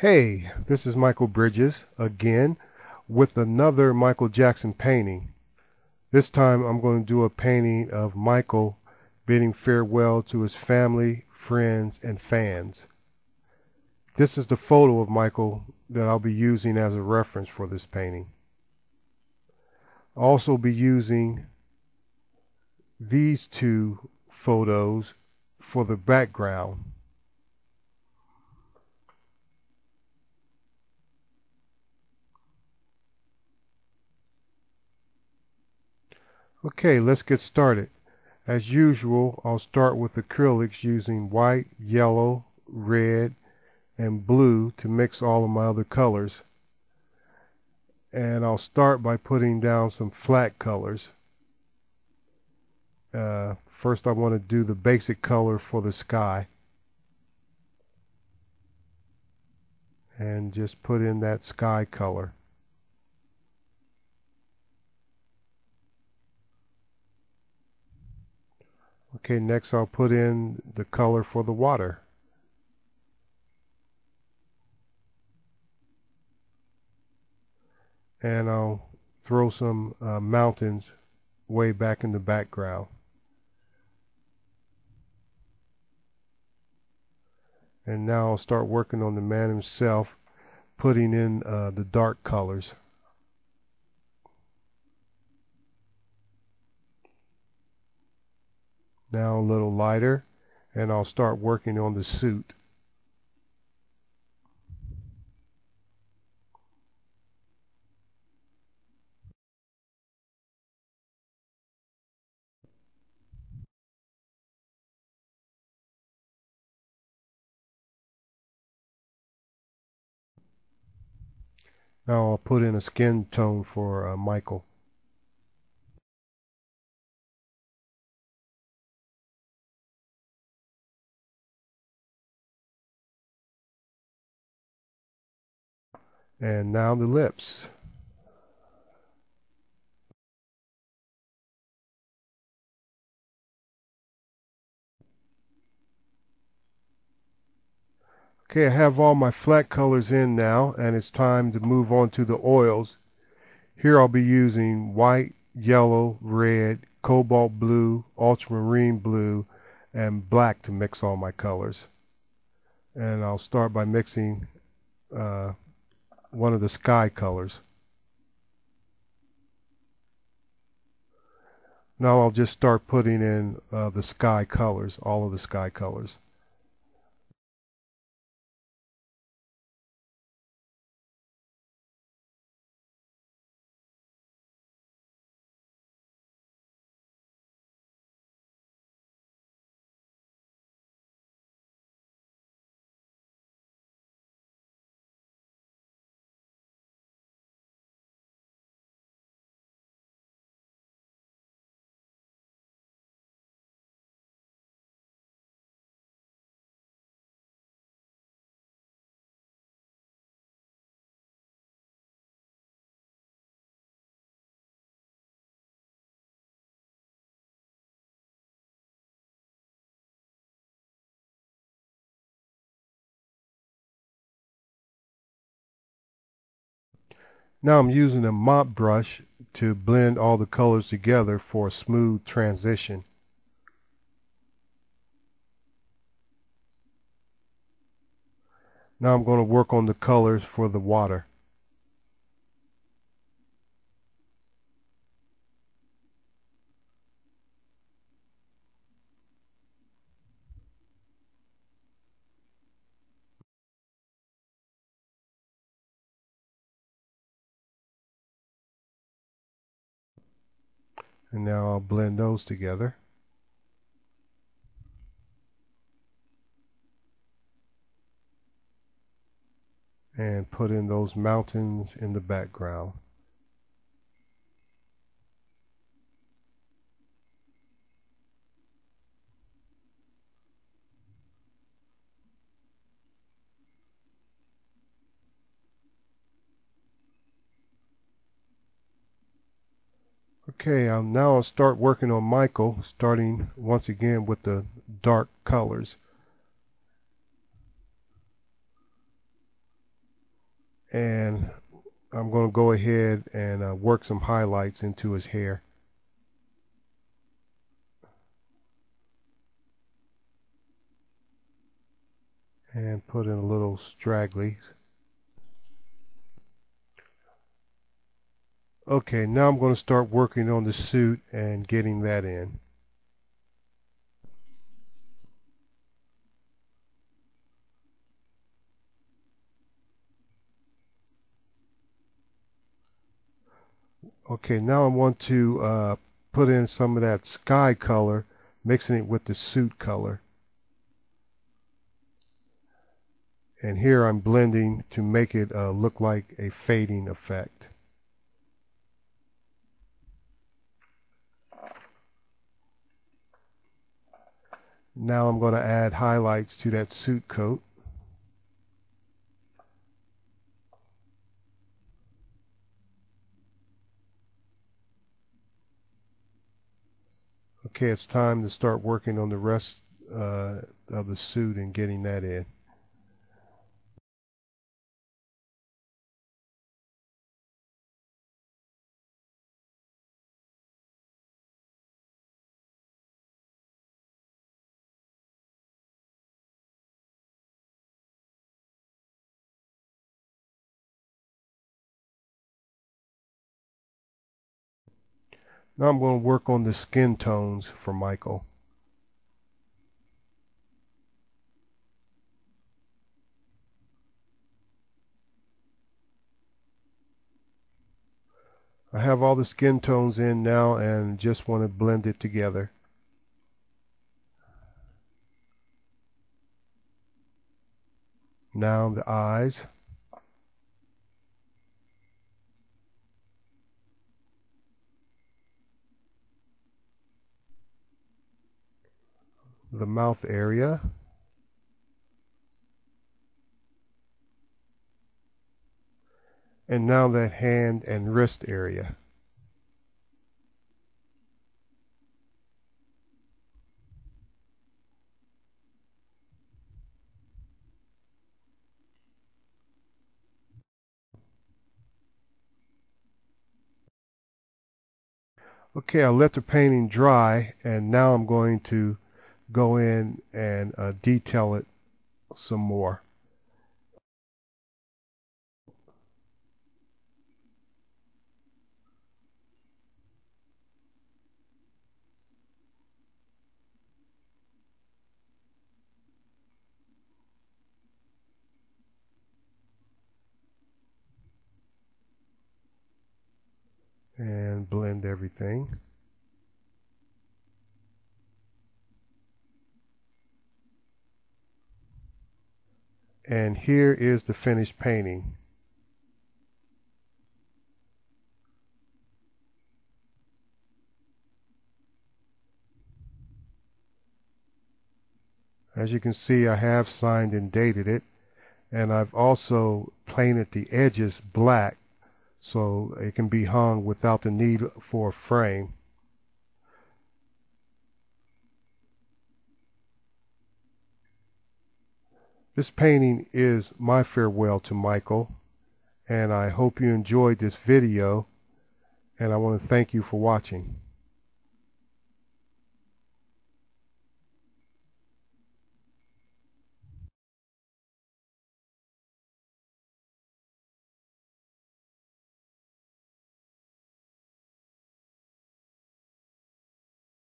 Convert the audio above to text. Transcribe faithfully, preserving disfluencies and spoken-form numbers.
Hey, this is Michael Bridges again with another Michael Jackson painting. This time I'm going to do a painting of Michael bidding farewell to his family, friends, and fans. This is the photo of Michael that I'll be using as a reference for this painting. I'll also be using these two photos for the background. Okay, let's get started. As usual, I'll start with acrylics using white, yellow, red, and blue to mix all of my other colors. And I'll start by putting down some flat colors. Uh, first, I want to do the basic color for the sky. And just put in that sky color. Okay, next I'll put in the color for the water. And I'll throw some uh, mountains way back in the background. And now I'll start working on the man himself, putting in uh, the dark colors. Now a little lighter, and I'll start working on the suit. Now I'll put in a skin tone for uh, Michael. And now the lips. Okay, I have all my flat colors in now, and it's time to move on to the oils. Here I'll be using white, yellow, red, cobalt blue, ultramarine blue, and black to mix all my colors. And I'll start by mixing uh, one of the sky colors. Now I'll just start putting in uh, the sky colors, all of the sky colors. Now I'm using a mop brush to blend all the colors together for a smooth transition. Now I'm going to work on the colors for the water. And now I'll blend those together. And put in those mountains in the background. Okay, I'll now start working on Michael, starting once again with the dark colors. and I'm going to go ahead and uh, work some highlights into his hair. And put in a little straggly. Okay, now I'm going to start working on the suit and getting that in. Okay, now I want to uh, put in some of that sky color, mixing it with the suit color. And here I'm blending to make it uh, look like a fading effect. Now I'm going to add highlights to that suit coat. Okay, it's time to start working on the rest uh, of the suit and getting that in. Now I'm going to work on the skin tones for Michael. I have all the skin tones in now and just want to blend it together. Now the eyes. The mouth area, and now that hand and wrist area. Okay, I let the painting dry, and now I'm going to go in and uh, detail it some more. And blend everything. And here is the finished painting. As you can see, I have signed and dated it, and I've also painted the edges black so it can be hung without the need for a frame. This painting is my farewell to Michael, and I hope you enjoyed this video, and I want to thank you for watching.